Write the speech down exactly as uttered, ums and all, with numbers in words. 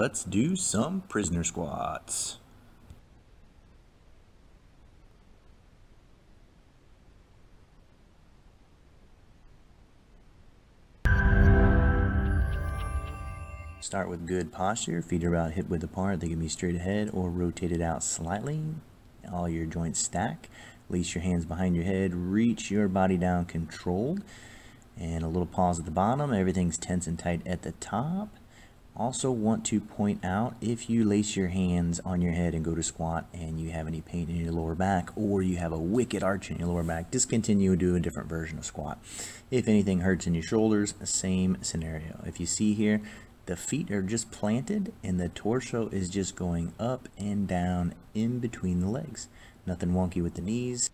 let's do some prisoner squats. Start with good posture, feet are about hip width apart, they can be straight ahead or rotated out slightly. All your joints stack, release your hands behind your head, reach your body down controlled, and a little pause at the bottom. Everything's tense and tight at the top. Also want to point out, if you lace your hands on your head and go to squat and you have any pain in your lower back or you have a wicked arch in your lower back, discontinue and do a different version of squat. If anything hurts in your shoulders, same scenario. If you see here, the feet are just planted and the torso is just going up and down in between the legs. Nothing wonky with the knees.